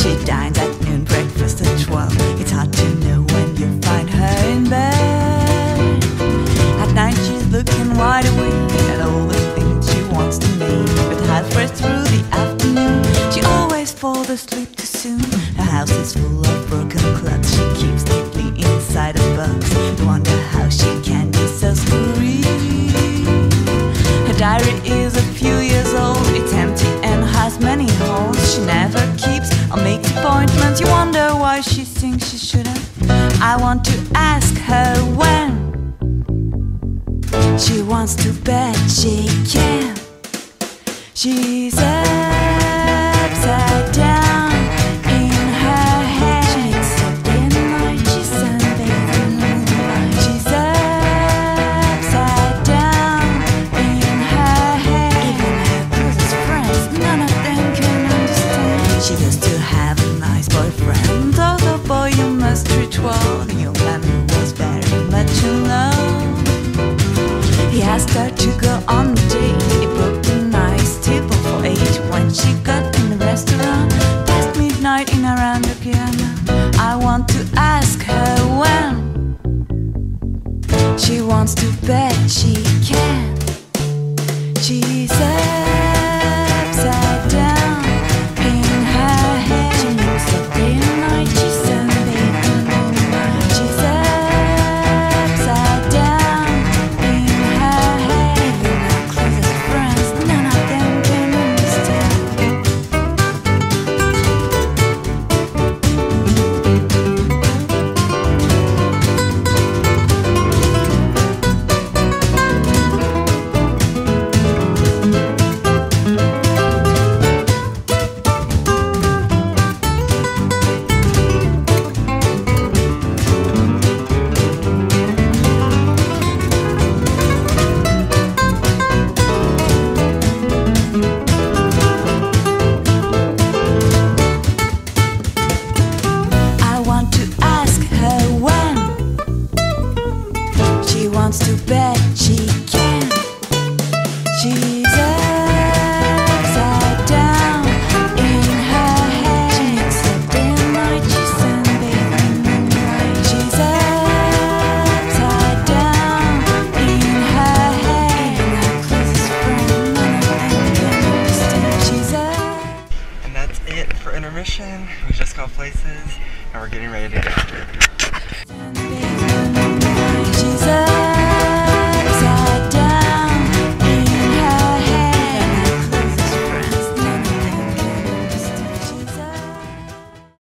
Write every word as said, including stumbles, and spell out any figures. She dines at noon, breakfast at twelve. It's hard to know when you find her in bed. At night she's looking wide awake at all the things she wants to make. But halfway through the afternoon, she always falls asleep too soon. Her house is full of broken clocks. She keeps neatly inside a box. No wonder how she can be so screwy. Her diary is a few years old. It's empty and has many holes. She never keeps or makes appointments. You wonder why she thinks she shouldn't. I want to ask her when she wants to bet she can. She's upside down in her head. She makes up day and night. She's sunbathed in moonlight. She's upside down in her head. Even her closest friends, none of them can understand. She used to have a nice boyfriend. Oh, the boy, you must treat well. Your family was very much in love. He asked her to go on the date. He booked a nice table for eight. When she got in the restaurant, past midnight in around the piano. I want to ask her when she wants to bet she can. She's upside down in her head. She makes up day and night. She's sunbathed in moonlight. She's upside down. Intermission, we just got places and we're getting ready to go.